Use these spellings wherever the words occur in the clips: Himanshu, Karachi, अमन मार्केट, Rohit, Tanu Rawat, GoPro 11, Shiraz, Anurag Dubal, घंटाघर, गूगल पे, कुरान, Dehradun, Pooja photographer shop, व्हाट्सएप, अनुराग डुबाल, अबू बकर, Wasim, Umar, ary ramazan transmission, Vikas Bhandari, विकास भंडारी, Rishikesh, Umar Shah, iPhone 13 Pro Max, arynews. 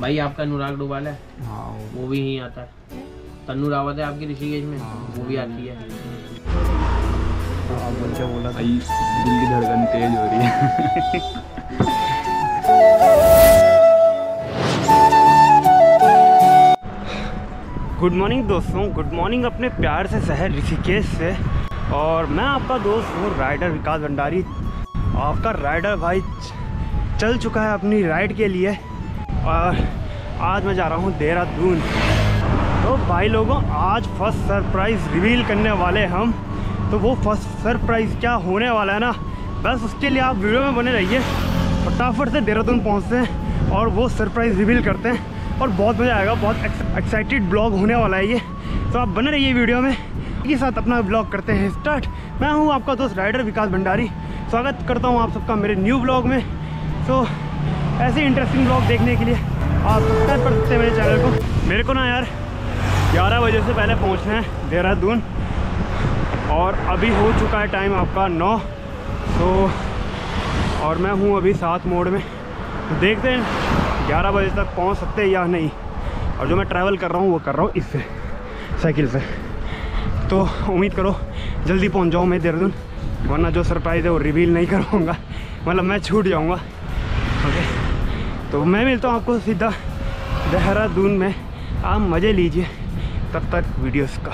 भाई आपका अनुराग डुबाल है, वो भी यहीं आता है। तनु रावत है आपकी ऋषिकेश में, वो भी आती है। बच्चा बोला दिल की धड़कन तेज हो रही है। गुड मॉर्निंग दोस्तों, गुड मॉर्निंग अपने प्यार से शहर ऋषिकेश से। और मैं आपका दोस्त हूँ राइडर विकास भंडारी। आपका राइडर भाई चल चुका है अपनी राइड के लिए और आज मैं जा रहा हूँ देहरादून। तो भाई लोगों, आज फर्स्ट सरप्राइज़ रिवील करने वाले हम। तो वो फर्स्ट सरप्राइज़ क्या होने वाला है ना, बस उसके लिए आप वीडियो में बने रहिए। फटाफट से देहरादून पहुँचते हैं और वो सरप्राइज़ रिवील करते हैं और बहुत मज़ा आएगा। बहुत एक्साइटेड ब्लॉग होने वाला है ये, तो आप बने रहिए वीडियो में। के साथ अपना ब्लॉग करते हैं स्टार्ट। मैं हूँ आपका दोस्त राइडर विकास भंडारी, स्वागत करता हूँ आप सबका मेरे न्यू ब्लॉग में। तो ऐसे इंटरेस्टिंग ब्लॉग देखने के लिए आप सब्सक्राइब कर सकते हैं मेरे चैनल को। मेरे को ना यार 11 बजे से पहले पहुँचना है देहरादून और अभी हो चुका है टाइम आपका 9। तो और मैं हूँ अभी 7 मोड़ में, तो देखते हैं 11 बजे तक पहुँच सकते हैं या नहीं। और जो मैं ट्रैवल कर रहा हूँ वो कर रहा हूँ इससे, साइकिल से। तो उम्मीद करो जल्दी पहुंच जाऊँ मैं देहरादून, वरना जो सरप्राइज़ है वो रिवील नहीं करूँगा, मतलब मैं छूट जाऊँगा। ओके, तो मैं मिलता हूँ आपको सीधा देहरादून में। आप मज़े लीजिए तब तक वीडियोस का।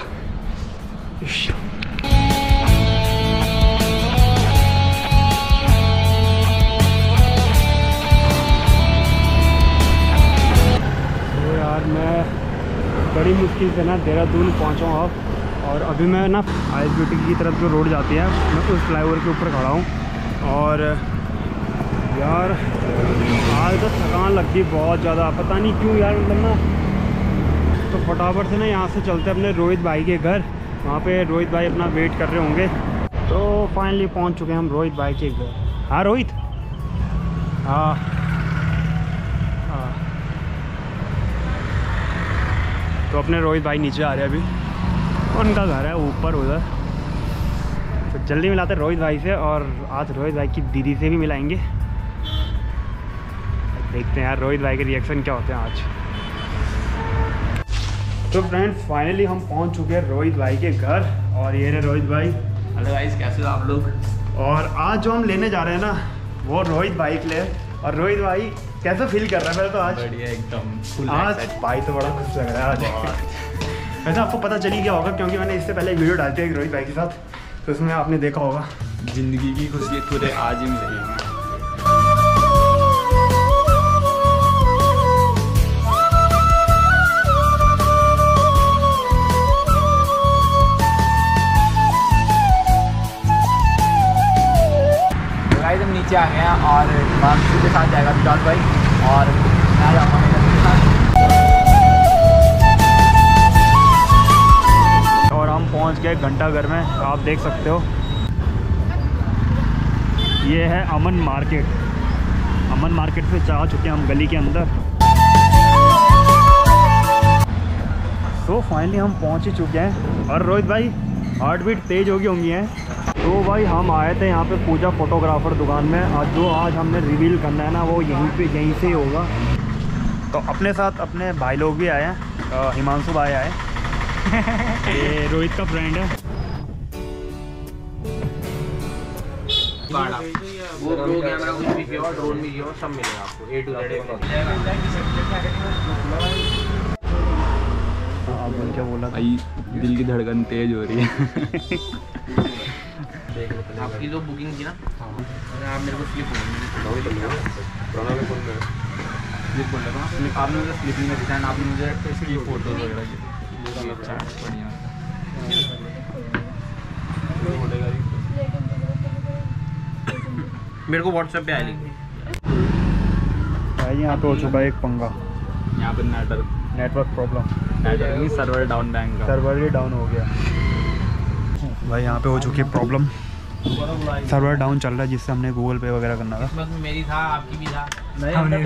तो यार मैं बड़ी मुश्किल से ना देहरादून पहुँचा हूँ। और अभी मैं ना आई ब्यूटी की तरफ जो रोड जाती है, मैं उस फ्लाईओवर के ऊपर खड़ा हूँ। और यार आज तो थकान लगती बहुत ज़्यादा, पता नहीं क्यों यार, मतलब ना। तो फटाफट से ना यहाँ से चलते अपने रोहित भाई के घर, वहाँ पे रोहित भाई अपना वेट कर रहे होंगे। तो फाइनली पहुँच चुके हैं हम रोहित भाई के घर। हाँ रोहित, हाँ हाँ। तो अपने रोहित भाई नीचे आ रहे हैं अभी, उनका घर है ऊपर उधर। तो जल्दी मिलाते रोहित भाई से और आज रोहित भाई की दीदी से भी मिलाएंगे। देखते हैं यार रोहित भाई के रिएक्शन क्या होते हैं आज। तो फ्रेंड्स फाइनली हम पहुंच चुके हैं रोहित भाई के घर। और ये रहे रोहित भाई। हेलो गाइस, कैसे हो आप लोग? और आज जो हम लेने जा रहे हैं ना वो रोहित भाई के लिए। और रोहित भाई कैसा फील कर रहा है पहले तो? आज बढ़िया एकदम। आज भाई तो बड़ा खुश लग रहा है आज। वैसे आपको पता चली क्या होगा क्योंकि मैंने इससे पहले एक वीडियो डालती है रोहित भाई के साथ, तो उसमें आपने देखा होगा। जिंदगी की खुशी पूरे आज ही मिल रही है। गाइस हम नीचे आ गए हैं और हिमांशु के साथ जाएगा विकास भाई और मैं जाऊँगा मेरे साथ। और हम पहुंच गए घंटाघर में, आप देख सकते हो। ये है अमन मार्केट। अमन मार्केट से जा चुके हैं हम गली के अंदर। तो फाइनली हम पहुंच ही चुके हैं। और रोहित भाई हार्ट बीट तेज होगी हैं। तो भाई हम आए थे यहाँ पे पूजा फोटोग्राफर दुकान में, और जो आज हमने रिवील करना है ना वो यहीं से ही होगा। तो अपने साथ अपने भाई लोग भी आए हैं, हिमांशु भाई आए। ये रोहित का फ्रेंड है। वो प्रो कैमरा कुछ भी किया, ड्रोन भी किया, सब मिलेगा आपको A to Z। आप क्या बोला? भाई दिल की धड़कन तेज हो रही है। आपकी जो बुकिंग थी ना, आप मेरे को स्लिप आपने मुझे स्लिपिंग में दिखाया, आपने मुझे फोटो वगैरह। मेरे को व्हाट्सएप पे भाई यहाँ पे हो चुका है एक पंगा। यहाँ पे network problem, network server down, bank का सर्वर भी डाउन हो गया भाई। यहाँ पे हो चुकी है प्रॉब्लम, सर्वर डाउन चल रहा है, जिससे हमने गूगल पे वगैरह करना था। मेरी था, आपकी भी था। नहीं नहीं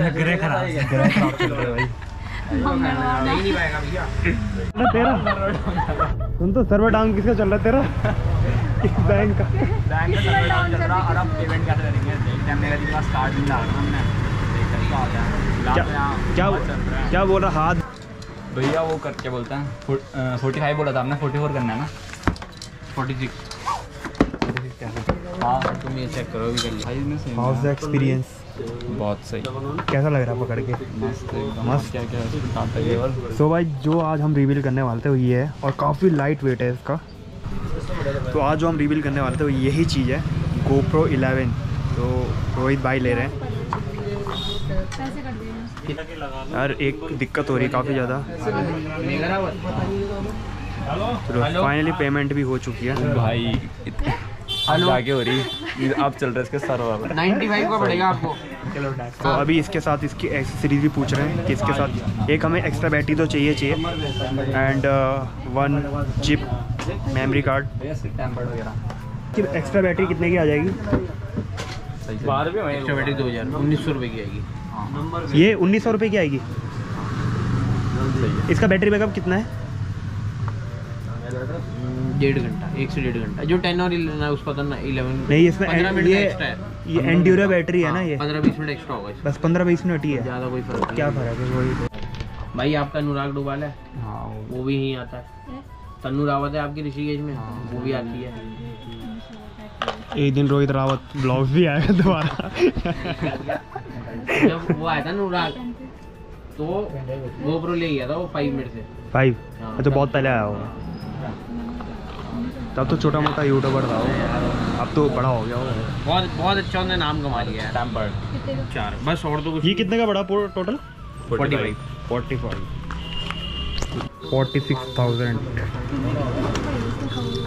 पाएगा भैया तेरा। सुन तो, सर्वर डाउन किसका चल रहा है तेरा? बैंक का सर्वर डाउन चल रहा है। और अब पेमेंट कैसे करेंगे? मेरा दिन का स्टार्ट नहीं आ रहा हमने। क्या बोला हाथ भैया वो कर क्या बोलता है 45 बोला था आपने 44 करना है ना 46 हाँ तुम ये चेक करो भी कर एक्सपीरियंस बहुत सही कैसा लग रहा है पकड़ के मस्त क्या सो भाई जो आज हम रिवील करने वाले थे वो ये है और काफ़ी लाइट वेट है इसका। तो आज जो हम रिवील करने वाले थे वो यही चीज़ है GoPro 11। तो रोहित भाई ले रहे हैं यार एक दिक्कत हो रही है काफ़ी ज़्यादा। फाइनली पेमेंट भी हो चुकी है भाई आगे हो रही आप चल रहे इसके सर 95 का पड़ेगा आपको। तो अभी इसके साथ इसकी एक्सेसरीज भी पूछ रहे हैं कि इसके साथ एक हमें एक्स्ट्रा बैटरी तो चाहिए and 1 chip memory card. Extra battery कितने की आ जाएगी? 12 एक्स्ट्रा बैटरी 1900 रुपये की आएगी। ये 1900 रुपये की आएगी। इसका बैटरी बैकअप कितना है? 1.5 घंटा 1 से 1.5 घंटा जो 10 और 11 है उसका तो ना 11 नहीं इसमें 15 मिनट एक्स्ट्रा है। ये एंड्यूरा बैटरी है ना ये 15-20 मिनट एक्स्ट्रा होगा बस 15-20 मिनट ही है ज़्यादा कोई फर्क नहीं। क्या फ़र्क है वही भाई आपका अनुराग डुबाल है हाँ वो भी यहीं आता है। तनु रावत है आपकी ऋषिकेश में वो भी आती है। एक दिन रोहित रावत ब्लॉग भी आएगा दोबारा। जब वो आया था अनुराग तो GoPro ले गया था वो 5 मिनट से 5 तो बहुत पहले आया होगा तब तो छोटा मोटा यूट्यूबर था अब तो बड़ा हो गया हो बहुत अच्छा उन्होंने नाम कमा लिया है। 4 बस और तो कुछ। ये कितने का बड़ा टोटल 45,000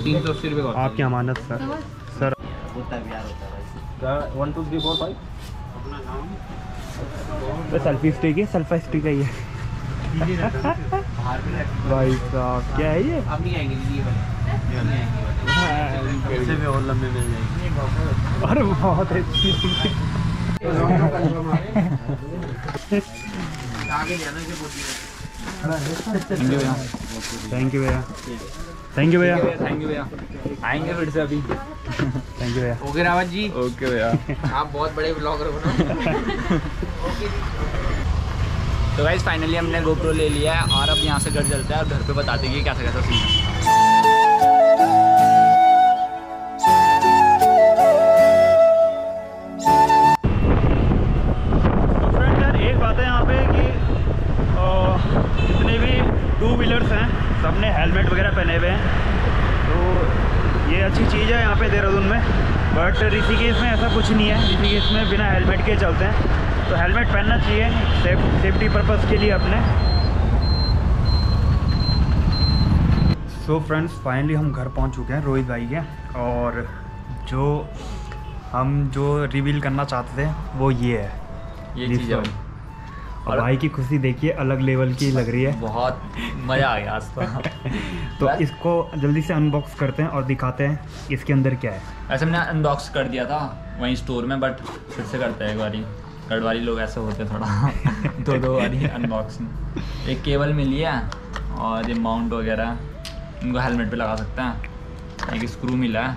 380 रुपये का आपकी अमानत सर सर 1 2 3 4 5 सेल्फी स्टिक है ये भाई साहब क्या है ये अब नहीं आएंगे पैसे भी और लंबे मिल जाएंगे। अरे बहुत अच्छी थैंक यू भैया आएंगे फिर से अभी। थैंक यू भैया ओके रावत जी ओके भैया आप बहुत बड़े ब्लॉगर हो ना। तो गाइस फाइनली हमने GoPro ले लिया है और अब यहाँ से घर चलते हैं और घर पे बताते हैं कि कैसा कैसा सीन है। सबने हेलमेट वगैरह पहने हुए हैं तो ये अच्छी चीज़ है यहाँ पे देहरादून में। बट ऋषिकेश में ऐसा कुछ नहीं है ऋषिकेश में बिना हेलमेट के चलते हैं तो हेलमेट पहनना चाहिए सेफ्टी पर्पस के लिए अपने। सो फ्रेंड्स फाइनली हम घर पहुँच चुके हैं रोहित भाई के और हम जो रिवील करना चाहते थे वो ये है ये चीज़ है और भाई की खुशी देखिए अलग लेवल की लग रही है बहुत मज़ा आ गया आज तो इसको जल्दी से अनबॉक्स करते हैं और दिखाते हैं इसके अंदर क्या है। ऐसे हमने अनबॉक्स कर दिया था वहीं स्टोर में बट फिर से करते हैं एक बारी लोग ऐसे होते हैं थोड़ा दो बारी अनबॉक्सिंग। एक केबल मिली है और ये माउंट वगैरह उनको हेलमेट पे लगा सकते हैं। एक स्क्रू मिला है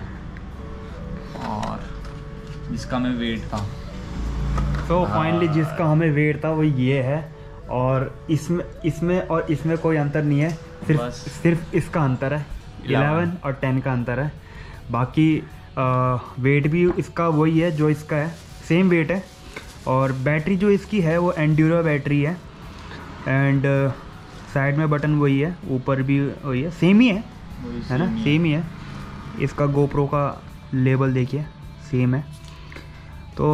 और जिसका मैं वेट था तो फाइनली जिसका हमें वेट था वो ये है और इसमें कोई अंतर नहीं है सिर्फ इसका अंतर है 11 और 10 का अंतर है। बाकी वेट भी इसका वही है जो इसका है सेम वेट है और बैटरी जो इसकी है वो एंड्यूरा बैटरी है एंड साइड में बटन वही है ऊपर भी वही है सेम ही है ना सेम ही है। इसका GoPro का लेबल देखिए सेम है तो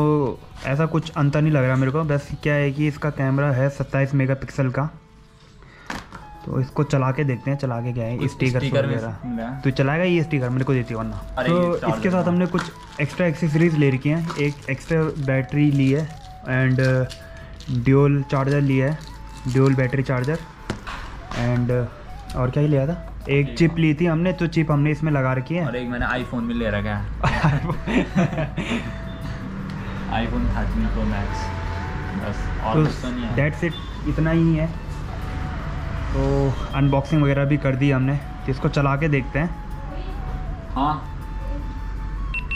ऐसा कुछ अंतर नहीं लग रहा मेरे को। बस क्या है कि इसका कैमरा है 27 मेगापिक्सल का तो इसको चला के देखते हैं चला के क्या है स्टीकर वगैरह तो चलाएगा ये स्टीकर मेरे को देती है वरना। तो इसके साथ हमने कुछ एक्स्ट्रा एक्सेसरीज ले रखी हैं एक एक्स्ट्रा बैटरी ली है एंड ड्यूल चार्जर लिया है ड्यूल बैटरी चार्जर एंड और क्या ही लिया था एक चिप ली थी हमने तो चिप हमने इसमें लगा रखी है और एक मैंने आईफोन में ले रखा है iPhone 13 Pro Max बस और तो नहीं है दैट्स इट इतना ही है। तो अनबॉक्सिंग वगैरह भी कर दी हमने तो इसको चला के देखते हैं। हाँ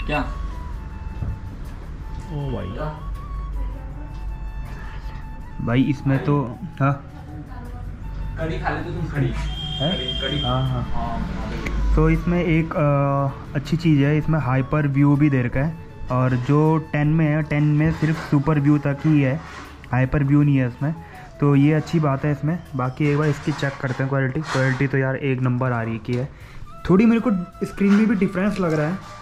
क्या ओ भाई भाई इसमें तो हाँ कड़ी खा लेते तुम कड़ी है, हाँ। तो इसमें एक अच्छी चीज़ है, इसमें हाइपर व्यू भी दे रखा है और जो 10 में है 10 में सिर्फ सुपर व्यू तक ही है, हाइपर व्यू नहीं है इसमें, तो ये अच्छी बात है इसमें। बाकी एक बार इसकी चेक करते हैं क्वालिटी, क्वालिटी तो यार एक नंबर आ रही की है। थोड़ी मेरे को स्क्रीन में भी डिफरेंस लग रहा है।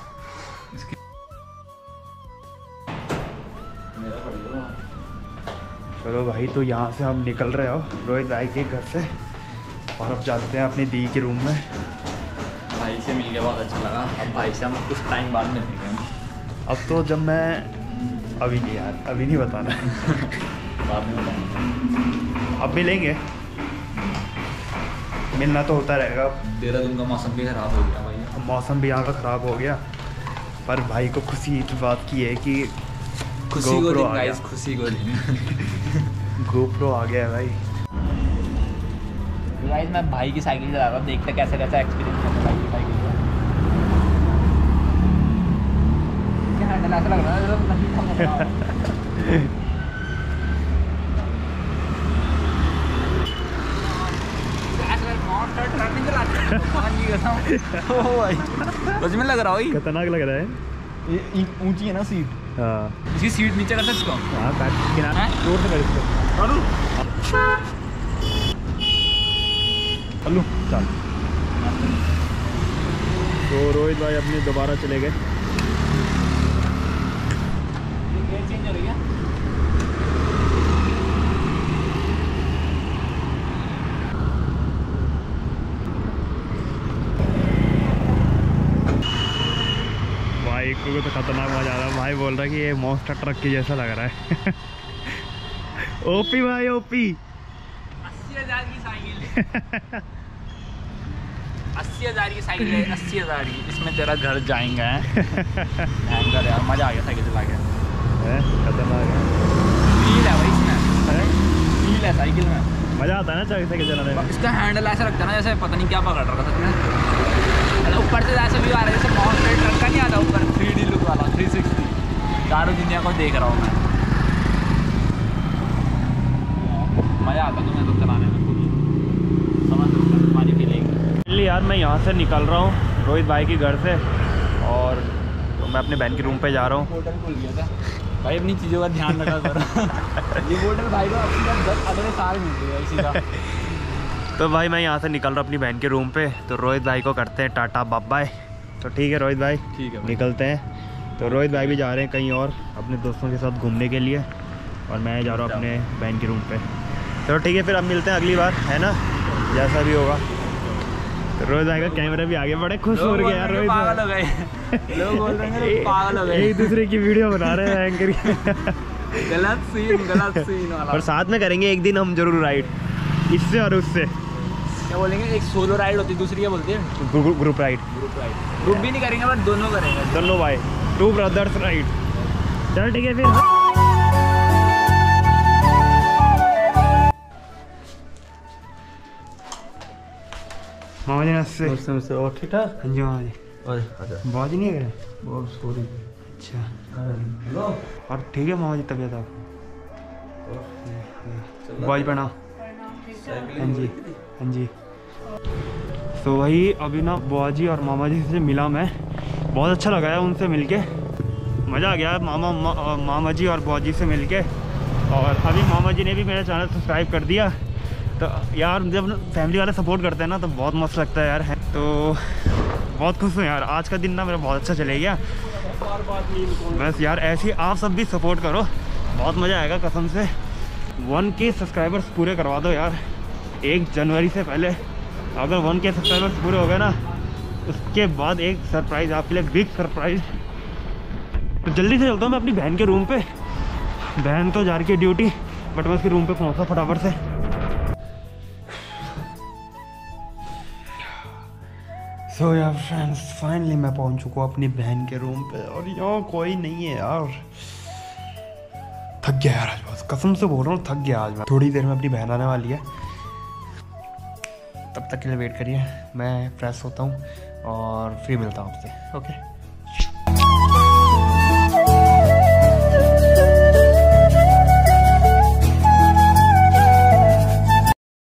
चलो भाई तो यहाँ से हम निकल रहे हो रोहित भाई के घर से और अब जाते हैं अपने दी के रूम में। भाई से मिल के बहुत अच्छा लगा। अब भाई से हम कुछ टाइम बाद में मिलेंगे। अब तो जब मैं अभी नहीं यार, अभी नहीं बताना बाद में बताना। अब मिलेंगे, मिलना तो होता रहेगा। देहरादून का मौसम भी ख़राब हो गया भाई, मौसम भी यहाँ का ख़राब हो गया, पर भाई को खुशी इस बात की है कि GoPro आ गया, खुशी को GoPro आ गया है भाई। गाइस मैं भाई की साइकिल चला रहा हूँ, देखते कैसा कैसा एक्सपीरियंस है भाई की साइकिल का। क्या हैंडल ऐसा लग रहा है में लग रहा है खतरनाक लग रहा है, ऊंची है ना सीट। हाँ इसी सीट नीचे कर सकते हो। हाँ बैठ किनारे जोर से कर सकते हो। अल्लू चल। तो रोहित भाई अपने दोबारा चले गए। गेयर चेंज हो गया। तो खतरनाक मजा आ रहा है। भाई बोल रहा है कि ये मॉन्स्टर ट्रक के जैसा लग रहा है ओपी भाई ओपी 80,000 की साइकिल 80,000 की साइकिल है, 80,000 की। इसमें तेरा घर जाएंगे यार, मजा आ गया साइकिल चला के। खतरनाक है भाई, इसमें है साइकिल में मजा आता है ना साइकिल चलाने में। इसका हैंडल ऐसा रखता है ना जैसे पता नहीं क्या पकड़ रहा था तुमने। ऊपर से ऐसा व्यू आ रहा है जैसे मॉन्स्टर ट्रक का नहीं आता ऊपर, 3D लुक वाला, 360 चारों दुनिया को देख रहा हूँ मैं। मज़ा आता तुम्हें तो चलाने में, खुद समझ तुम्हारी फीलिंग। यार मैं यहाँ से निकल रहा हूँ रोहित भाई के घर से और तो मैं अपने बहन के रूम पे जा रहा हूँ। होटल खुल गया था भाई, अपनी चीज़ों का ध्यान रखा करो। ये होटल भाई को अगले साल मिल गया इसी का। तो भाई मैं यहाँ से निकल रहा हूँ अपनी बहन के रूम पे, तो रोहित भाई को करते हैं टाटा बाय बाय। तो ठीक है रोहित भाई, ठीक है निकलते हैं। तो रोहित भाई भी जा रहे हैं कहीं और अपने दोस्तों के साथ घूमने के लिए और मैं जा रहा हूँ अपने बहन के रूम पे। तो ठीक है फिर हम मिलते हैं अगली बार, है ना, जैसा भी होगा। तो रोहित भाई का कैमरा भी आगे, बड़े खुश हो गए यार रोहित भाई, एक दूसरे की वीडियो बना रहे हैं एंकर। गलत सीन और साथ में करेंगे एक दिन हम जरूर राइड, इससे और उससे। क्या बोलेंगे, एक सोलो राइड होती है, दूसरी क्या बोलते हैं, ग्रुप राइड। ग्रुप भी नहीं करेंगे बट दोनों करेंगे, दोनों भाई, टू ब्रदर्स राइड। चल ठीक है फिर। मामा जी नमस्ते। और ठीक ठाक? हाँ जी मामा जी। और बहुत नहीं है, बहुत सॉरी। अच्छा हेलो। और ठीक है मामा जी तबीयत आपको? बॉय बनाओ। हाँ जी हाँ जी। तो वही अभी ना बुआ जी और मामा जी से मिला मैं, बहुत अच्छा लगा है उनसे मिलके, मज़ा आ गया मामा जी और बुआ जी से मिलके। और अभी मामा जी ने भी मेरा चैनल सब्सक्राइब कर दिया, तो यार जब फैमिली वाले सपोर्ट करते हैं ना तो बहुत मस्त लगता है यार। है तो बहुत खुश हूँ यार, आज का दिन ना मेरा बहुत अच्छा चले गया। बस यार ऐसे ही आप सब भी सपोर्ट करो, बहुत मज़ा आएगा कसम से। 1K सब्सक्राइबर्स पूरे करवा दो यार 1 जनवरी से पहले। अगर 1K सब्सक्राइबर्स पूरे हो गए ना उसके बाद एक सरप्राइज़ आपके लिए, बिग सरप्राइज़। तो जल्दी से चलता हूँ मैं अपनी बहन के रूम पे, बहन तो जा रही है ड्यूटी बट मैं उसके रूम पे पहुँचा फटाफट से। सो यार फ्रेंड्स फाइनली मैं पहुँच चुका हूँ अपनी बहन के रूम पे और यहाँ कोई नहीं है यार। थक गया यार आज, बस कसम से बोल रहा हूँ थक गया आज मैं। थोड़ी देर में अपनी बहन आने वाली है, तब तक के लिए वेट करिए, मैं फ्रेश होता हूँ और फिर मिलता हूँ आपसे। ओके।